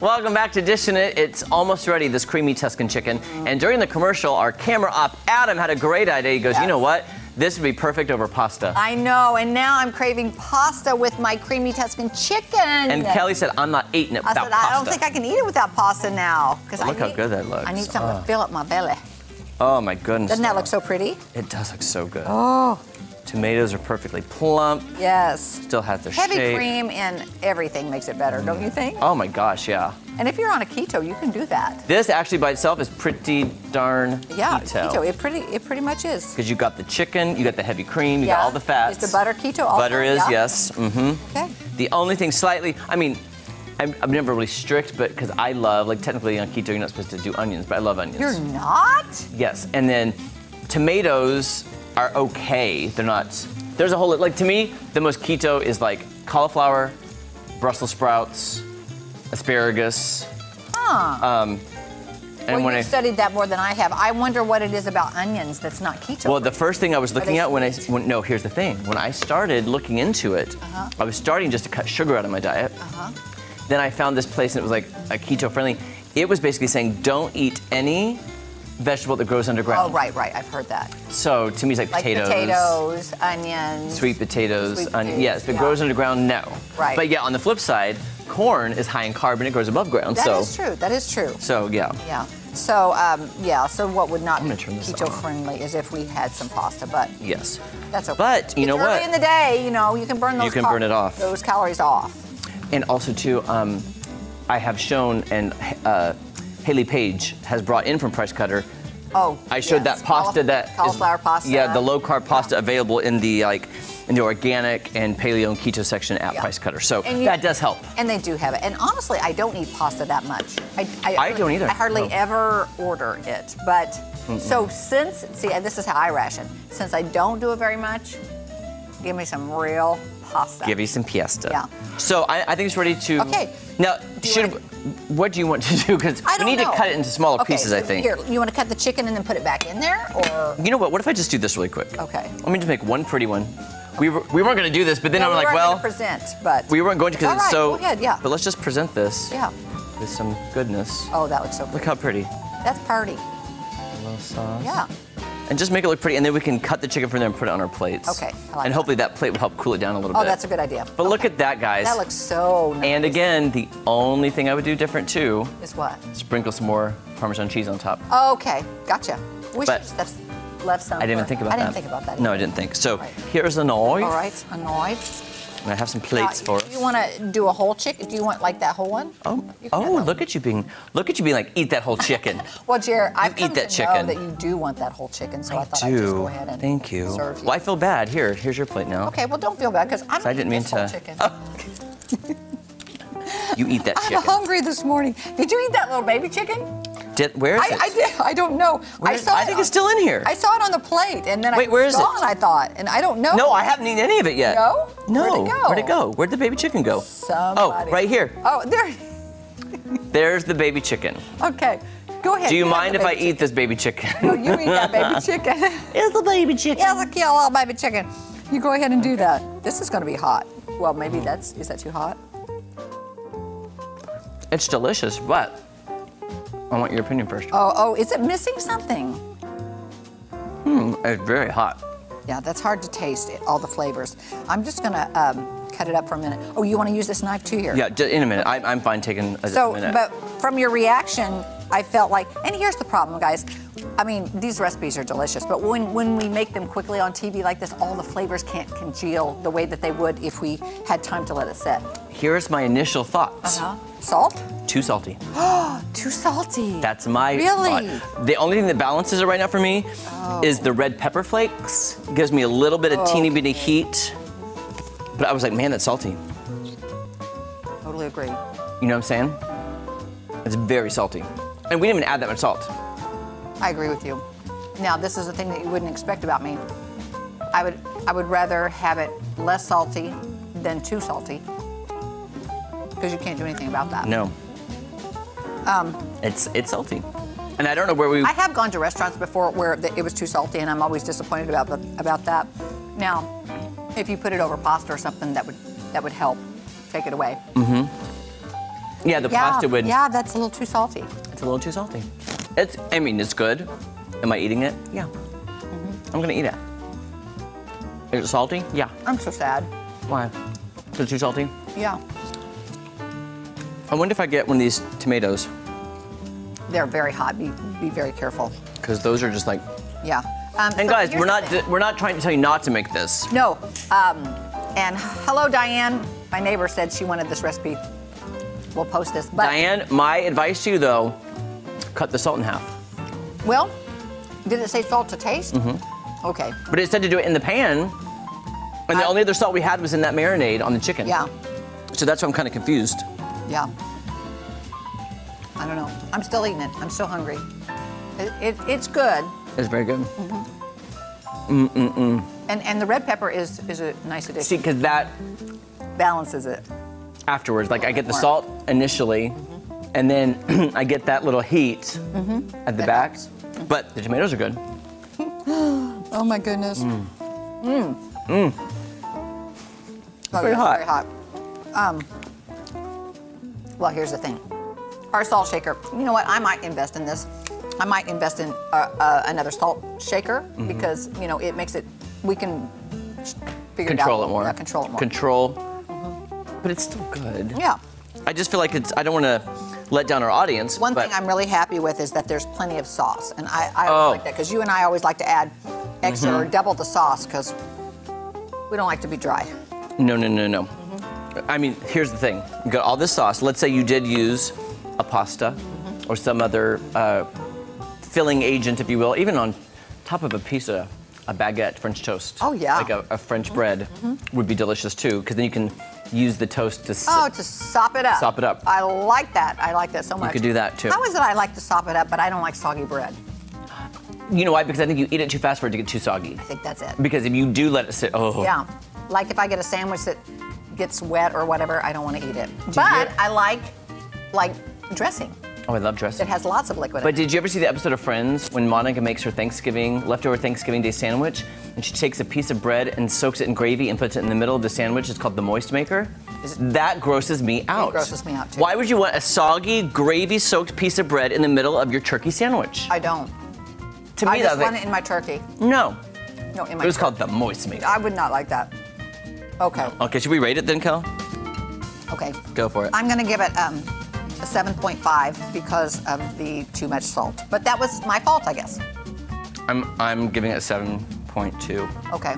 Welcome back to Dishin' It. It's almost ready, this creamy Tuscan chicken. And during the commercial, our camera op, Adam, had a great idea. He goes, you know what? This would be perfect over pasta. I know, and now I'm craving pasta with my creamy Tuscan chicken. And Kelly said, I'm not eating it without pasta. I don't think I can eat it without pasta now. Look how good that looks. I need something to fill up my belly. Oh my goodness. Doesn't that look so pretty? It does look so good. Oh. Tomatoes are perfectly plump. Yes. Still has the shape. Heavy cream and everything makes it better, don't you think? Oh my gosh, yeah. And if you're on a keto, you can do that. This actually by itself is pretty darn keto. Yeah, it pretty much is. Because you got the chicken, you got the heavy cream, you got all the fats. Is the butter keto also? Butter is, yes. Okay. The only thing slightly, I mean, I'm never really strict, but because I love, like technically on keto, you're not supposed to do onions, but I love onions. You're not? Yes, and then tomatoes are okay. They're not, there's a whole lot, like to me, the most keto is like cauliflower, Brussels sprouts, asparagus. Huh. And well, you studied that more than I have. I wonder what it is about onions that's not keto. Well, the first thing I was looking at no, here's the thing. When I started looking into it, I was starting just to cut sugar out of my diet. Then I found this place and it was like a keto friendly. It was basically saying don't eat any vegetable that grows underground. Oh, right, right. I've heard that. So to me, it's like potatoes. Potatoes, onions. Sweet potatoes, onions. Yes, but grows underground, no. Right. But yeah, on the flip side, corn is high in carb and it grows above ground. That is true. That is true. So yeah. Yeah. So so what would not be keto friendly is if we had some pasta, but yes. That's okay. But you know what? Early in the day, you know, you can burn those. You can burn it off. Those calories off. And also too, I have shown and. Haley Page has brought in from Price Cutter. Oh, I showed that pasta that cauliflower pasta. Yeah, the low carb pasta available in the organic and paleo and keto section at Price Cutter. So that does help. And they do have it. And honestly, I don't eat pasta that much. I don't either. I hardly ever order it. But so since and this is how I ration. Since I don't do it very much, give me some real pasta. Give you some pasta. Yeah. So I think it's ready to. Okay. Now, what do you want to do? Because we need to cut it into smaller pieces, so I think. Here, you want to cut the chicken and then put it back in there, or? You know what? What if I just do this really quick? Okay. Let me just make one pretty one. We weren't going to do this, but then I'm like, well. We weren't going to present, but. We weren't going to because it's so. Go ahead, yeah. But let's just present this. Yeah. With some goodness. Oh, that looks so pretty. Look how pretty. That's party. A little sauce. Yeah. And just make it look pretty, and then we can cut the chicken from there and put it on our plates. Okay, I like and hopefully that plate will help cool it down a little bit. Oh, that's a good idea. But look at that, guys. That looks so nice. And again, the only thing I would do different, too. Is what? Sprinkle some more Parmesan cheese on top. Oh, okay, gotcha. We should just have left some. I didn't think about that. I didn't think about that either. No, I didn't think. So here's a knife. All right, a knife. And I have some plates for us. You want to do a whole chicken? Do you want like that whole one? Oh, look at you being like, eat that whole chicken. Well, Jared, I've come to know that you do want that whole chicken, so I thought I'd just go ahead and serve you. Well, I feel bad. Here's your plate now. Okay, well, don't feel bad, because I didn't mean to. Chicken. Oh. You eat that chicken. I'm hungry this morning. Did you eat that little baby chicken? Where is it? I don't know. I think it's still in here. I saw it on the plate, and then where is it? I thought, and I don't know. No, I haven't eaten any of it yet. No? No. Where'd it go? Where'd the baby chicken go? Somebody. Oh, right here. Oh, there. There's the baby chicken. Okay, go ahead. Do you mind if I eat this baby chicken? No, you eat that baby chicken. It's a baby chicken. Yeah, it's a little baby chicken. You go ahead and do that. This is going to be hot. Well, maybe is that too hot? It's delicious, but. I want your opinion first. Oh, is it missing something? It's very hot. Yeah, that's hard to taste, all the flavors. I'm just gonna cut it up for a minute. Oh, you wanna use this knife too here? Yeah, in a minute, I'm fine taking a minute. But from your reaction, I felt like, and here's the problem, guys. I mean, these recipes are delicious, but when we make them quickly on TV like this, all the flavors can't congeal the way that they would if we had time to let it set. Here's my initial thoughts. Salt? Too salty. Too salty. That's my thought. The only thing that balances it right now for me is the red pepper flakes. It gives me a little bit of teeny bitty heat. But I was like, man, that's salty. Totally agree. You know what I'm saying? It's very salty. And we didn't even add that much salt. I agree with you. Now, this is the thing that you wouldn't expect about me. I would rather have it less salty than too salty. Because you can't do anything about that. No. It's salty. And I don't know where I have gone to restaurants before where it was too salty, and I'm always disappointed about that. Now, if you put it over pasta or something, that would help take it away. Yeah, the pasta would. Yeah, that's a little too salty. It's a little too salty. It's, I mean, it's good. Am I eating it? Yeah. Mm-hmm. I'm gonna eat it. Is it salty? Yeah. I'm so sad. Why? Is it too salty? Yeah. I wonder if I get one of these tomatoes. They're very hot. Be very careful. Because those are just like. Yeah. And so guys, we're not trying to tell you not to make this. No. And hello, Diane. My neighbor said she wanted this recipe. We'll post this. But Diane, my advice to you though, cut the salt in half. Well, did it say salt to taste? Mm-hmm. Okay. But it said to do it in the pan, and the only other salt we had was in that marinade on the chicken. Yeah. So that's why I'm kind of confused. Yeah. I don't know. I'm still eating it. I'm so hungry. It's good. It's very good. Mm-hmm. Mm-mm-mm. And the red pepper is a nice addition. See, because that balances it. Afterwards, like I get the salt initially, mm-hmm. and then I get that little heat mm-hmm. at the back. Mm-hmm. But the tomatoes are good. Oh my goodness. Mm. Mm. Mm. It's very hot. Very hot. Well, here's the thing. Our salt shaker. You know what? I might invest in this. I might invest in another salt shaker mm-hmm. because you know it makes it. We can figure control it out. It more. Yeah, control it more. Mm-hmm. But it's still good. Yeah. I just feel like it's. I don't want to let down our audience. One thing I'm really happy with is that there's plenty of sauce, and I always like that because you and I always like to add extra mm-hmm. or double the sauce because we don't like to be dry. No. Mm-hmm. I mean, here's the thing. You got all this sauce. Let's say you did use a pasta mm-hmm. or some other filling agent, if you will, even on top of a piece of a baguette, French toast. Oh yeah. Like a French bread mm-hmm. would be delicious too, because then you can use the toast to sop it up. Sop it up. I like that. I like that so much. You could do that too. How is it I like to sop it up, but I don't like soggy bread? You know why? Because I think you eat it too fast for it to get too soggy. I think that's it. Because if you do let it sit, oh. Yeah. Like if I get a sandwich that gets wet or whatever, I don't want to eat it. But I like dressing. Oh, I love dressing. It has lots of liquid in it. But did you ever see the episode of Friends when Monica makes her leftover Thanksgiving Day sandwich, and she takes a piece of bread and soaks it in gravy and puts it in the middle of the sandwich? It's called the Moist Maker. That grosses me out. It grosses me out, too. Why would you want a soggy, gravy-soaked piece of bread in the middle of your turkey sandwich? I don't. To me, I just want it in my turkey. No, in my turkey. It was called the Moist Maker. I would not like that. Okay. Okay, should we rate it then, Kel? Okay. Go for it. I'm going to give it... 7.5 because of the too much salt. But that was my fault, I guess. I'm giving it 7.2. Okay.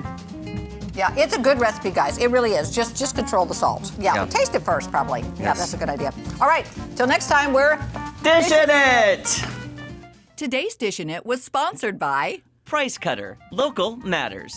Yeah, it's a good recipe, guys. It really is. Just control the salt. Yeah, yeah. Taste it first, probably. Yes. Yeah, that's a good idea. All right, till next time, we're... Dishin' It! Today's Dishin' It was sponsored by... Price Cutter. Local matters.